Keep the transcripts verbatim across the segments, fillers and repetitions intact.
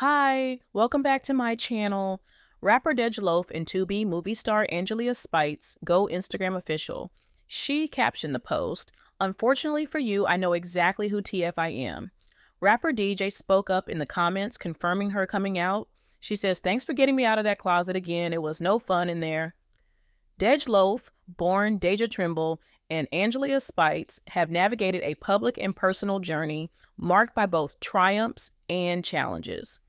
Hi, welcome back to my channel. Rapper Dej Loaf and to be movie star Angeleah Speights go Instagram official. She captioned the post, "Unfortunately for you, I know exactly who T F I am." Rapper D J spoke up in the comments, confirming her coming out. She says, "Thanks for getting me out of that closet again. It was no fun in there." Dej Loaf, born Deja Trimble, and Angeleah Speights have navigated a public and personal journey marked by both triumphs and challenges.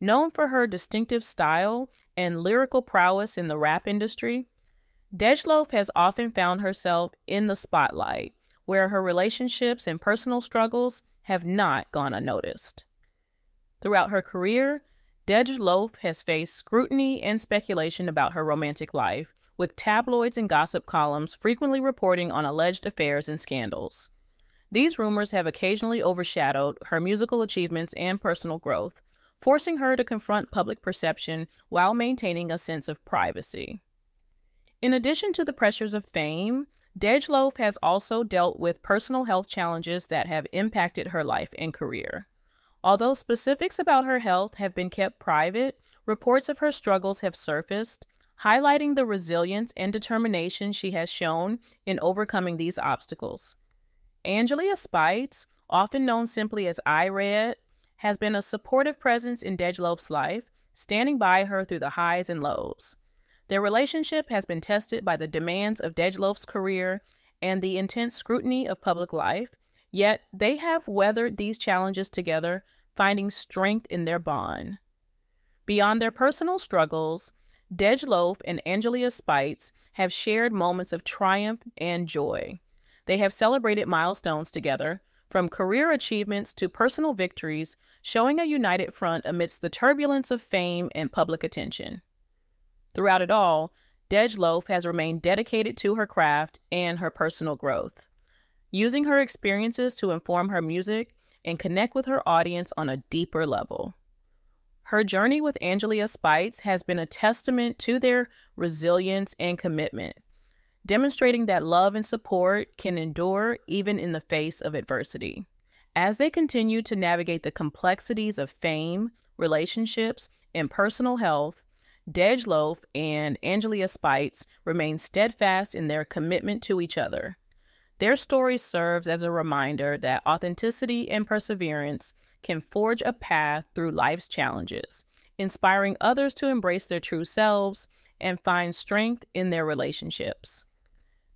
Known for her distinctive style and lyrical prowess in the rap industry, Dej Loaf has often found herself in the spotlight, where her relationships and personal struggles have not gone unnoticed. Throughout her career, Dej Loaf has faced scrutiny and speculation about her romantic life, with tabloids and gossip columns frequently reporting on alleged affairs and scandals. These rumors have occasionally overshadowed her musical achievements and personal growth, forcing her to confront public perception while maintaining a sense of privacy. In addition to the pressures of fame, Dej Loaf has also dealt with personal health challenges that have impacted her life and career. Although specifics about her health have been kept private, reports of her struggles have surfaced, highlighting the resilience and determination she has shown in overcoming these obstacles. Angeleah Speights, often known simply as Ired, has been a supportive presence in Dej Loaf's life, standing by her through the highs and lows. Their relationship has been tested by the demands of Dej Loaf's career and the intense scrutiny of public life, yet they have weathered these challenges together, finding strength in their bond. Beyond their personal struggles, Dej Loaf and Angeleah Speights have shared moments of triumph and joy. They have celebrated milestones together, from career achievements to personal victories, showing a united front amidst the turbulence of fame and public attention. Throughout it all, Dej Loaf has remained dedicated to her craft and her personal growth, using her experiences to inform her music and connect with her audience on a deeper level. Her journey with Angeleah Speights has been a testament to their resilience and commitment, demonstrating that love and support can endure even in the face of adversity. As they continue to navigate the complexities of fame, relationships, and personal health, Dej Loaf and Angeleah Speights remain steadfast in their commitment to each other. Their story serves as a reminder that authenticity and perseverance can forge a path through life's challenges, inspiring others to embrace their true selves and find strength in their relationships.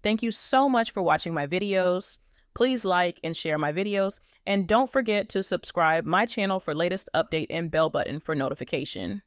Thank you so much for watching my videos. Please like and share my videos, and don't forget to subscribe my channel for latest update and bell button for notification.